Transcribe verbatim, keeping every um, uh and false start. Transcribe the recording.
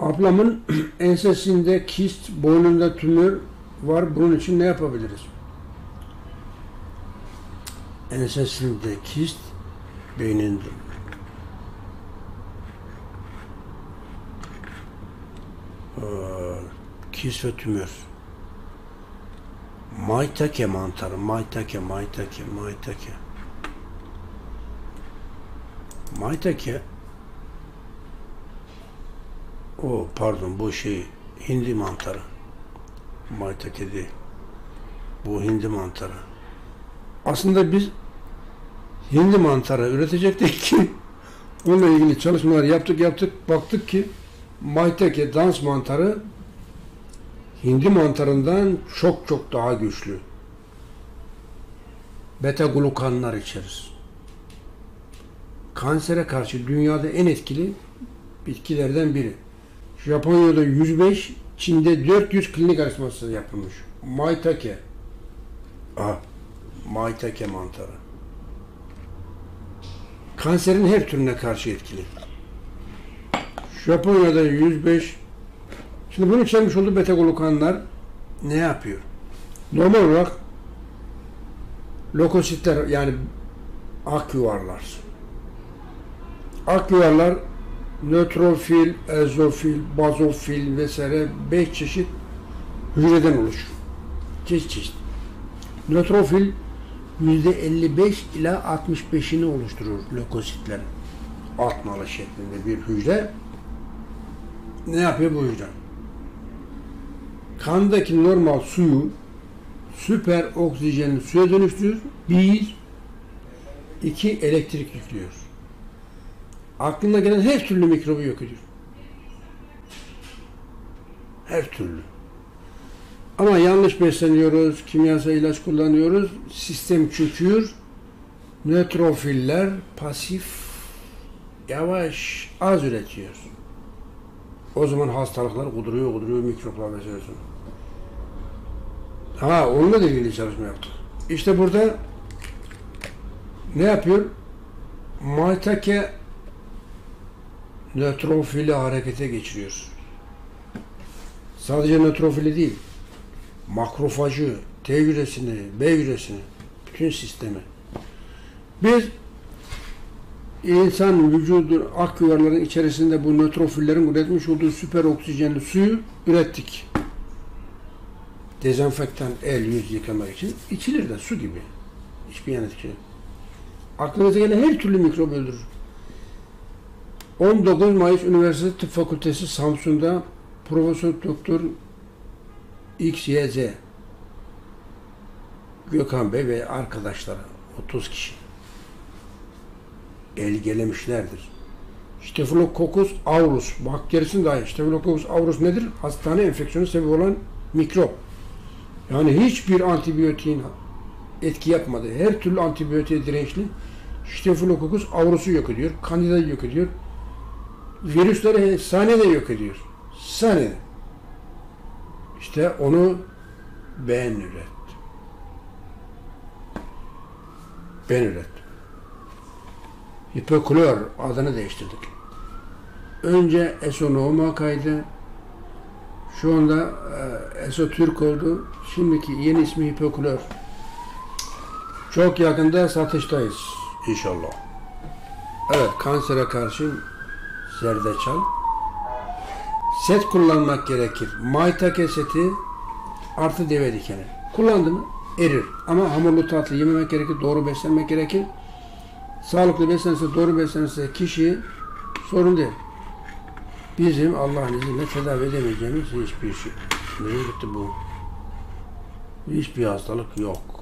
Ablamın ensesinde kist, boynunda tümör var. Bunun için ne yapabiliriz? Ensesinde kist, beyninde tümör. Kist ve tümör. Maitake mantarı. Maitake, maitake, maitake. Maitake. O pardon, bu şey hindi mantarı. Maitake değil. Bu hindi mantarı. Aslında biz hindi mantarı üretecektik ki onunla ilgili çalışmalar yaptık yaptık baktık ki Maitake dans mantarı hindi mantarından çok çok daha güçlü. Beta glukanlar içerir. Kansere karşı dünyada en etkili bitkilerden biri. Japonya'da yüz beş, Çin'de dört yüz klinik araştırması yapılmış. Maitake. Aha, maitake mantarı. Kanserin her türüne karşı etkili. Japonya'da yüz beş. Şimdi bunu içermiş olduğu beta glukanlar ne yapıyor? Normal olarak lokositler, yani ak yuvarlar. Ak yuvarlar nötrofil, ezofil, bazofil vesaire beş çeşit hücreden oluşur. Çeşit çeşit. Nötrofil yüzde elli beş ila altmış beşini oluşturur lokositlerin. Atmalı şeklinde bir hücre. Ne yapıyor bu hücre? Kandaki normal suyu süper oksijenin suya dönüştürür. Bir, iki elektrik yüklüyor. Aklına gelen her türlü mikrobu yok ediyor. Her türlü. Ama yanlış besleniyoruz, kimyasal ilaç kullanıyoruz, sistem çöküyor. Nötrofiller pasif, yavaş, az üretiyor. O zaman hastalıklar kuduruyor, kuduruyor, mikroplar vesaire. Ha, onunla da ilgili çalışma yaptık. İşte burada ne yapıyor? Maitake nötrofili harekete geçiriyor. Sadece nötrofili değil, makrofajı, T hücresini, B hücresini, bütün sistemi. Biz İnsan vücudu ak yuvarların içerisinde bu nötrofillerin üretmiş olduğu süper oksijenli suyu ürettik. Dezenfektan, el, yüz yıkamak için içilir de su gibi. Hiçbir yan etkisi yok. Aklınıza gelen her türlü mikrop öldürür. on dokuz Mayıs Üniversitesi Tıp Fakültesi Samsun'da Profesör Doktor X Y Z Gökhan Bey ve arkadaşları otuz kişi elgelemişlerdir. Fluococcus aurus bakterisini dahi. Fluococcus aurus nedir? Hastane enfeksiyonu sebebi olan mikrop. Yani hiçbir antibiyotiğin etki yapmadığı, her türlü antibiyotiğe dirençli Fluococcus aurus'u yok ediyor. Kandidayı yok ediyor. Virüsleri saniyede yok ediyor. Saniyede. İşte onu ben ürettim. Ben ürettim. Hipoklor adını değiştirdik. Önce Esonoma kaydı. Şu anda Esotürk oldu. Şimdiki yeni ismi Hipoklor. Çok yakında satıştayız inşallah. Evet, kansere karşı zerdeçal. Set kullanmak gerekir. Maitake seti artı deve dikeni. Kullandım erir. Ama hamurlu tatlı yememek gerekir. Doğru beslenmek gerekir. Sağlıklı beslenirse, doğru beslenirse kişi sorun değil. Bizim Allah'ın izniyle tedavi edemeyeceğimiz hiçbir şey. Nereye gitti bu? Hiçbir hastalık yok.